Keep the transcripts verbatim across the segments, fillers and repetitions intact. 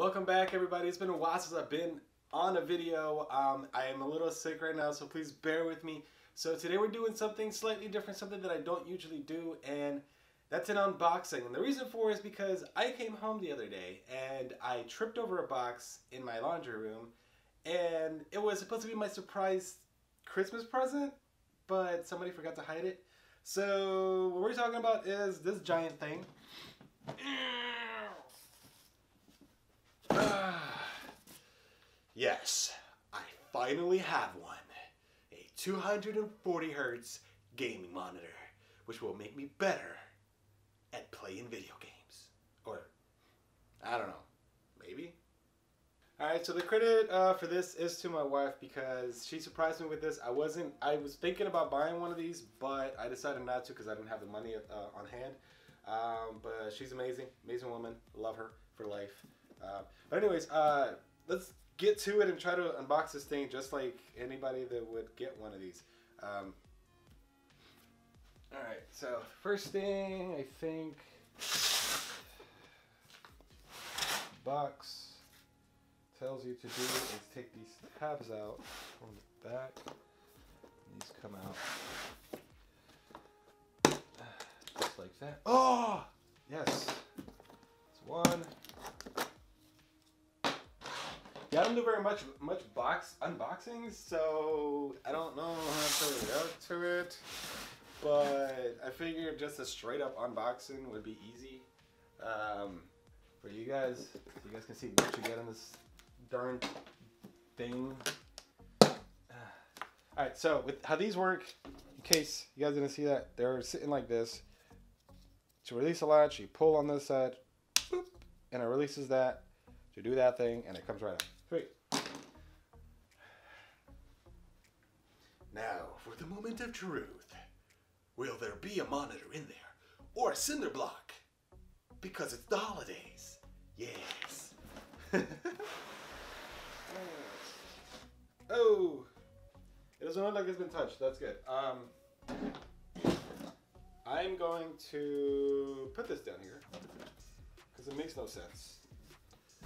Welcome back, everybody. It's been a while since I've been on a video. Um, I am a little sick right now, so please bear with me. So today we're doing something slightly different, something that I don't usually do, and that's an unboxing. And the reason for it is because I came home the other day and I tripped over a box in my laundry room, and it was supposed to be my surprise Christmas present, but somebody forgot to hide it. So what we're talking about is this giant thing. Yes, I finally have one. A two hundred forty hertz gaming monitor, which will make me better at playing video games. Or, I don't know, maybe? Alright, so the credit uh, for this is to my wife because she surprised me with this. I wasn't, I was thinking about buying one of these, but I decided not to because I didn't have the money uh, on hand. Um, but she's amazing, amazing woman. Love her for life. Uh, but anyways, uh, let's get to it and try to unbox this thing just like anybody that would get one of these. Um, all right, so first thing, I think, box tells you to do is take these tabs out from the back. These come out just like that. Oh, yes, it's one. Yeah, I don't do very much much box unboxings, so I don't know how to react to it, but I figured just a straight up unboxing would be easy um, for you guys. So you guys can see what you get in this darn thing. All right, so with how these work, in case you guys didn't see that, they're sitting like this. To release a latch, you pull on this side, boop, and it releases that. To do that thing, and it comes right out. Sweet. Now, for the moment of truth. Will there be a monitor in there? Or a cinder block? Because it's the holidays. Yes. Oh. It doesn't look like it's been touched. That's good. Um, I'm going to put this down here. Because it makes no sense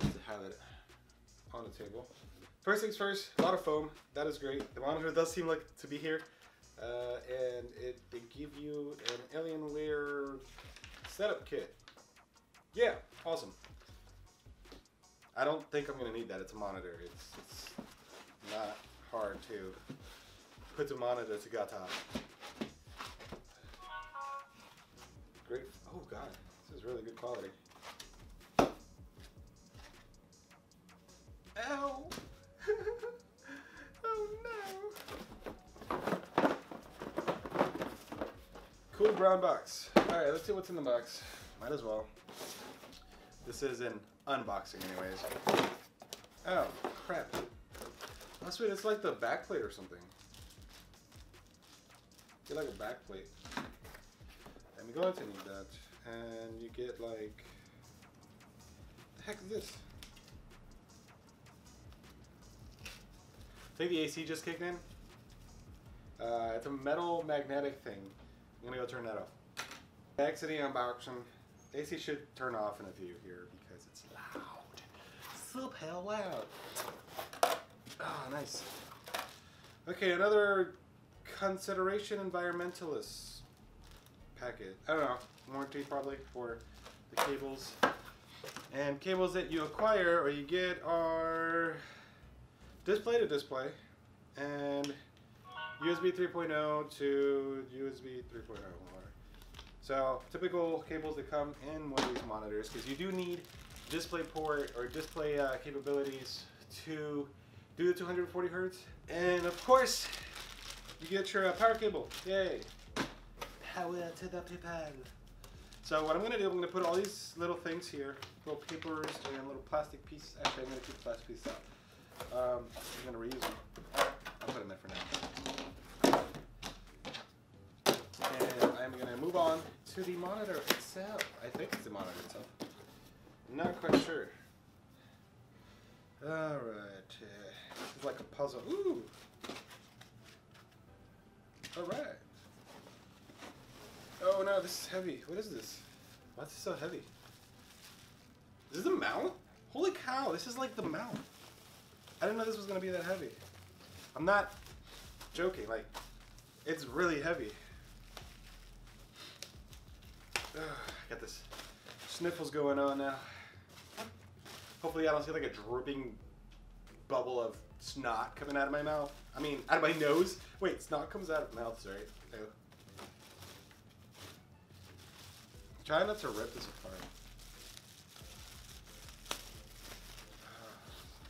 to have it on the table. First things first, a lot of foam. That is great. The monitor does seem like to be here. Uh, and it, they give you an Alienware setup kit. Yeah, awesome. I don't think I'm gonna need that. It's a monitor. It's, it's not hard to put the monitor together. Great. Oh God, this is really good quality. Ow! Oh no! Cool brown box. Alright, let's see what's in the box. Might as well. This is an unboxing anyways. Oh, crap. Oh sweet, it's like the back plate or something. You get like a back plate. I'm going to need that. And you get like... What the heck is this? I think the A C just kicked in. Uh, it's a metal magnetic thing. I'm gonna go turn that off. Back to the unboxing. A C should turn off in a few here because it's loud. Super loud. Oh, nice. Okay, another consideration environmentalist packet. I don't know, warranty probably for the cables. And cables that you acquire or you get are display to display, and U S B three point oh to U S B three point oh. So typical cables that come in one of these monitors, because you do need display port or display uh, capabilities to do the two hundred forty hertz. And of course, you get your uh, power cable. Yay! Power to the people. So what I'm gonna do, I'm gonna put all these little things here, little papers and little plastic pieces. Actually, I'm gonna keep the plastic pieces out. Um, I'm going to reuse them. I'll put them there for now. And I'm going to move on to the monitor itself. I think it's the monitor itself. I'm not quite sure. Alright. Uh, it's like a puzzle. Ooh! Alright. Oh no, this is heavy. What is this? Why is it so heavy? Is this a mount? Holy cow! Wow, this is like the mount. I didn't know this was going to be that heavy. I'm not joking, like, it's really heavy. Ugh, I got this sniffles going on now. Hopefully I don't see like a dripping bubble of snot coming out of my mouth. I mean, out of my nose. Wait, snot comes out of my mouth, sorry. No. Try not to rip this apart.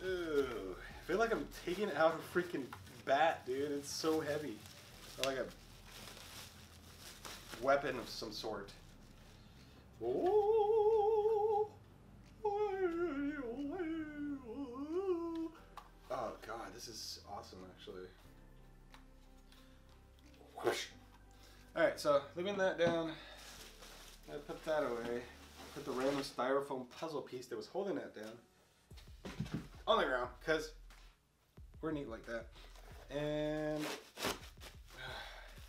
Ooh, I feel like I'm taking out a freaking bat, dude. It's so heavy. It's like a weapon of some sort. Oh, oh God, this is awesome, actually. Whoosh. All right, so leaving that down, I put that away. Put the random styrofoam puzzle piece that was holding that down on the ground, because we're neat like that. And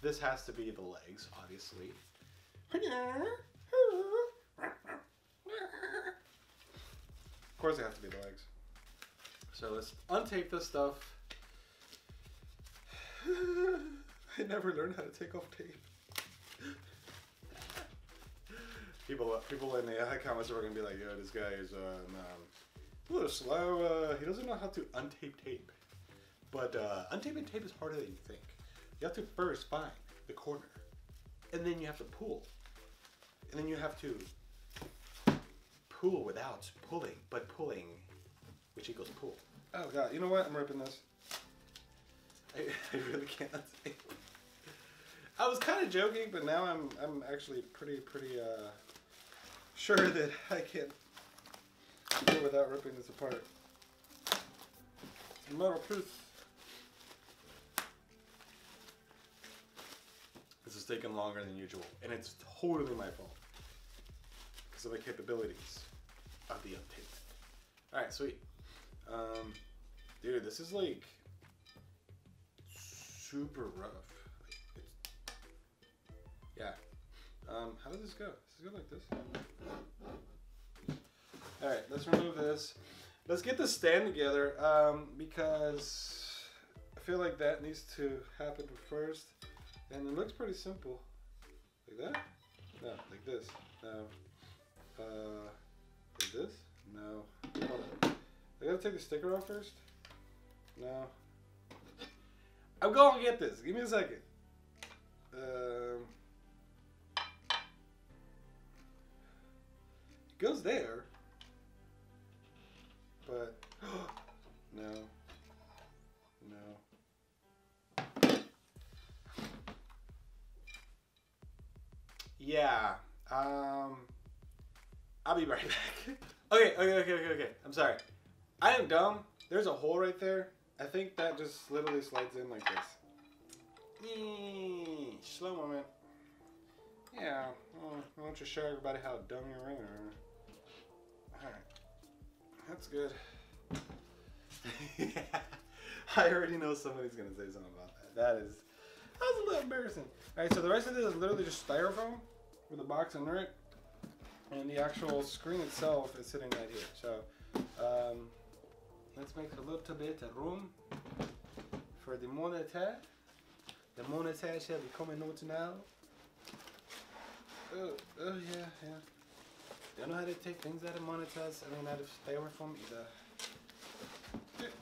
this has to be the legs, obviously. Of course it has to be the legs. So let's untape this stuff. I never learned how to take off tape. People people in the uh, comments are gonna be like, yo, this guy is um, um a little slow, uh, he doesn't know how to untape tape. But uh, untaping tape is harder than you think. You have to first find the corner, and then you have to pull. And then you have to pull without pulling, but pulling, which equals pull. Oh God, you know what? I'm ripping this. I, I really can't untape. I was kind of joking, but now I'm, I'm actually pretty, pretty uh, sure that I can't do without ripping this apart. Metal proof. This is taking longer than usual, and it's totally my fault because of the capabilities of the uptapement. All right, sweet. Um, dude, this is like super rough. Like, it's, yeah. Um, how does this go? Does it go like this? All right, let's remove this. Let's get this stand together um, because I feel like that needs to happen first. And it looks pretty simple. Like that? No, like this. No. Uh, like this? No. I gotta take the sticker off first? No. I'm gonna get this. Give me a second. Um, it goes there. But no, no. Yeah, um, I'll be right back. okay, okay, okay, okay, okay. I'm sorry. I am dumb. There's a hole right there. I think that just literally slides in like this. Mm, slow moment. Yeah, I want you to show everybody how dumb you really are. All right. That's good. Yeah. I already know somebody's gonna say something about that. That is, that's a little embarrassing. All right, so the rest of this is literally just styrofoam with a box under it, and the actual screen itself is sitting right here. So um, let's make a little bit of room for the monitor. The monitor shall be coming out now. Oh, oh yeah, yeah. I don't know how to take things out of monitors, I mean out of styrofoam either. Yeah.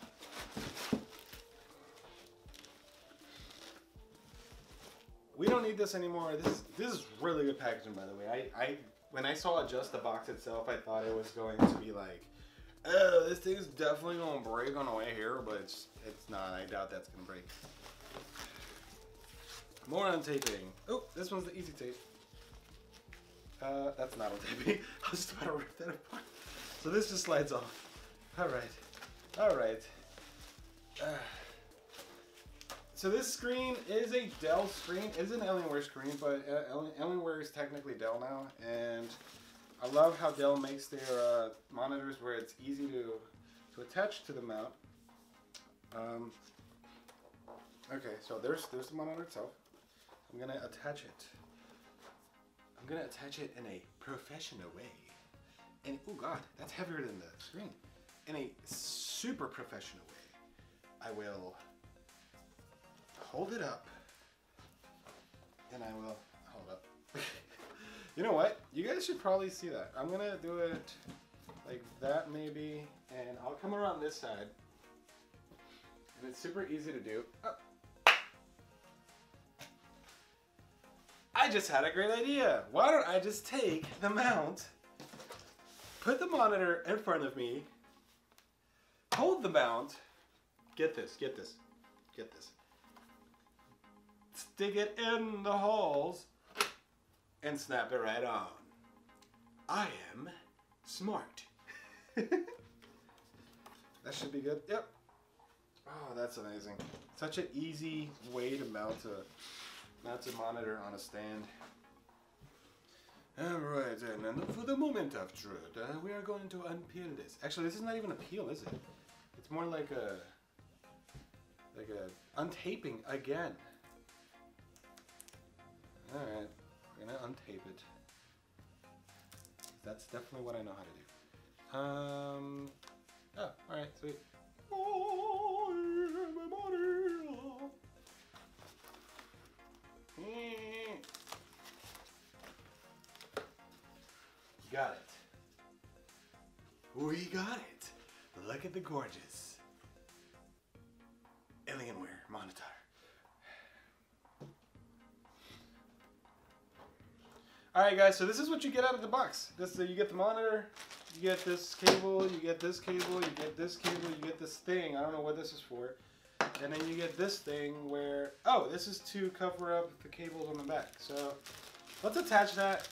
We don't need this anymore. This is, this is really good packaging, by the way. I, I when I saw just the box itself, I thought it was going to be like, oh, this thing's definitely gonna break on the way here, but it's, it's not. I doubt that's gonna break. More untaping. Oh, this one's the easy tape. Uh, that's not on taping. I was just about to rip that apart. So this just slides off. All right, all right. Uh, so this screen is a Dell screen. It's an Alienware screen, but uh, Alienware is technically Dell now. And I love how Dell makes their uh, monitors where it's easy to to attach to the mount. Um, okay, so there's there's the monitor itself. I'm gonna attach it. I'm gonna attach it in a professional way. And oh God, that's heavier than the screen. in a super professional way. I will hold it up and I will hold up. You know what? You guys should probably see that. I'm gonna do it like that maybe, and I'll come around this side. And it's super easy to do. Oh. I just had a great idea. Why don't I just take the mount, put the monitor in front of me, hold the mount, get this, get this, get this, stick it in the holes, and snap it right on. I am smart. That should be good. Yep. Oh, that's amazing. Such an easy way to mount a mount a monitor on a stand. Alright, and for the moment of truth, uh, we are going to unpeel this. Actually, this is not even a peel, is it? It's more like a like a untaping again. Alright, we're gonna untape it. That's definitely what I know how to do. Um oh, alright, sweet. Got it. We got it. Look at the gorgeous Alienware monitor. Alright guys, so this is what you get out of the box. This uh, you get the monitor, you get this cable, you get this cable, you get this cable, you get this thing. I don't know what this is for. And then you get this thing where, oh, this is to cover up the cables on the back. So let's attach that,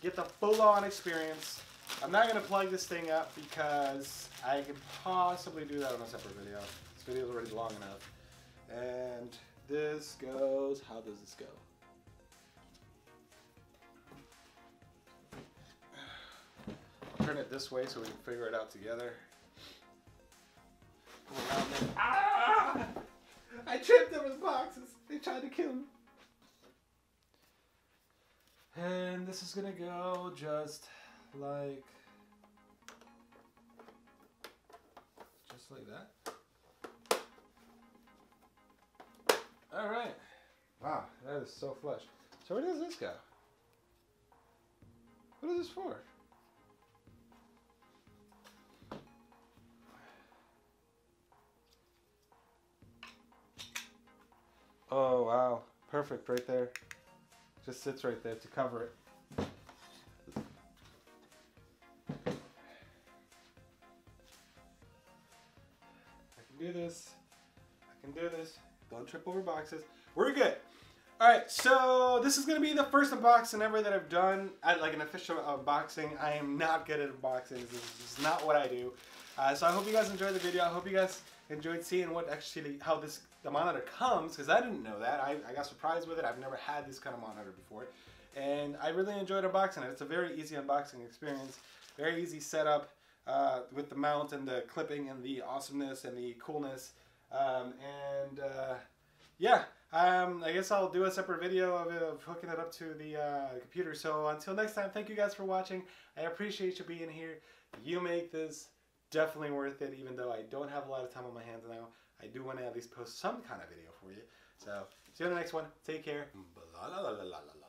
get the full-on experience. I'm not going to plug this thing up because I could possibly do that on a separate video. This video is already long enough. And this goes, how does this go? Turn it this way so we can figure it out together. Ah! I tripped over the boxes. They tried to kill me. And this is gonna go just like, just like that. All right. Wow, that is so flush. So where does this go? What is this for? Oh wow, perfect right there. Just sits right there to cover it. I can do this, I can do this. Don't trip over boxes, we're good. All right, so this is gonna be the first unboxing ever that I've done, I, like an official unboxing. I am not good at unboxings, this is not what I do. Uh, so I hope you guys enjoyed the video, I hope you guys enjoyed seeing what actually, how this, the monitor comes, because I didn't know that. I, I got surprised with it. I've never had this kind of monitor before. And I really enjoyed unboxing it. It's a very easy unboxing experience. Very easy setup uh, with the mount and the clipping and the awesomeness and the coolness. Um, and uh, yeah, um, I guess I'll do a separate video of, of hooking it up to the uh, computer. So until next time, thank you guys for watching. I appreciate you being here. You make this definitely worth it, even though I don't have a lot of time on my hands now. I do want to at least post some kind of video for you. So, see you on the next one. Take care. Blah, la, la, la, la, la.